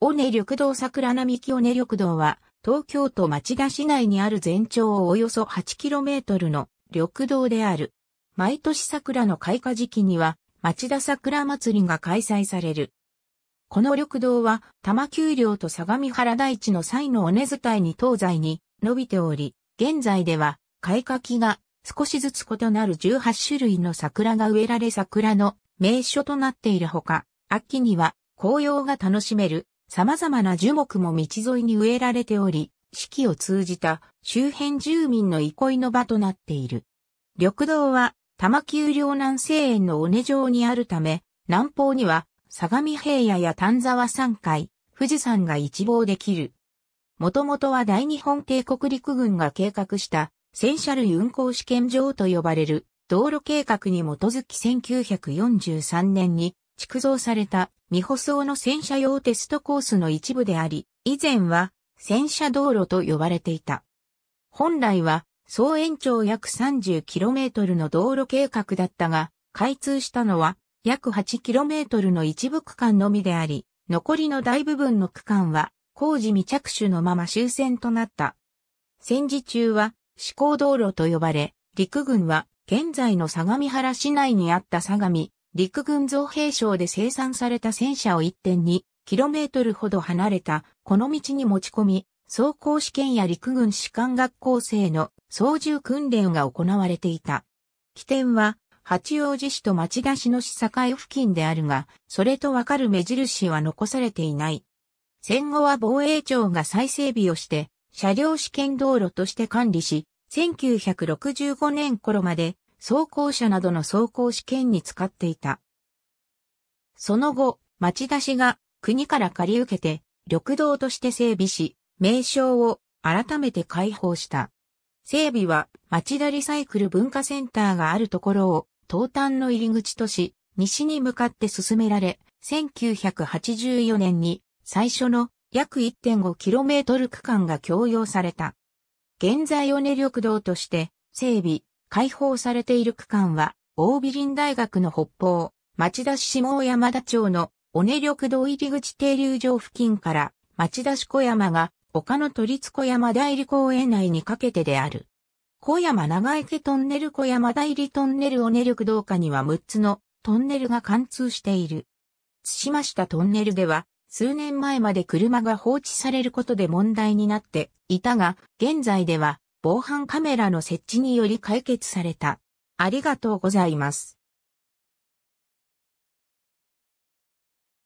尾根緑道桜並木尾根緑道は、東京都町田市内にある全長およそ 8km の緑道である。毎年桜の開花時期には、町田桜まつりが開催される。この緑道は、多摩丘陵と相模原台地の際の尾根伝いに東西に伸びており、現在では、開花期が少しずつ異なる18種類の桜が植えられ桜の名所となっているほか、秋には紅葉が楽しめる。様々な樹木も道沿いに植えられており、四季を通じた周辺住民の憩いの場となっている。緑道は多摩丘陵南西縁の尾根上にあるため、南方には相模平野や丹沢山塊、富士山が一望できる。もともとは大日本帝国陸軍が計画した戦車類運行試験場と呼ばれる道路計画に基づき1943年に築造された未舗装の戦車用テストコースの一部であり、以前は戦車道路と呼ばれていた。本来は総延長約 30km の道路計画だったが、開通したのは約 8km の一部区間のみであり、残りの大部分の区間は工事未着手のまま終戦となった。戦時中は施工道路と呼ばれ、陸軍は現在の相模原市内にあった相模陸軍造兵廠で生産された戦車を 1.2km ほど離れたこの道に持ち込み、走行試験や陸軍士官学校生の操縦訓練が行われていた。起点は八王子市と町田市の市境付近であるが、それとわかる目印は残されていない。戦後は防衛庁が再整備をして、車両試験道路として管理し、1965年頃まで、装甲車などの走行試験に使っていた。その後、町田市が国から借り受けて緑道として整備し、名称を改めて開放した。整備は町田リサイクル文化センターがあるところを東端の入り口とし、西に向かって進められ、1984年に最初の約 1.5km 区間が供用された。現在尾根緑道として整備。開放されている区間は、桜美林大学の北方、町田市下山田町の尾根緑道入口停留場付近から、町田市小山が丘の都立小山代理公園内にかけてである。小山長池トンネル小山代理トンネル尾根緑道下には6つのトンネルが貫通している。対馬下トンネルでは、数年前まで車が放置されることで問題になっていたが、現在では、防犯カメラの設置により解決された。ありがとうございます。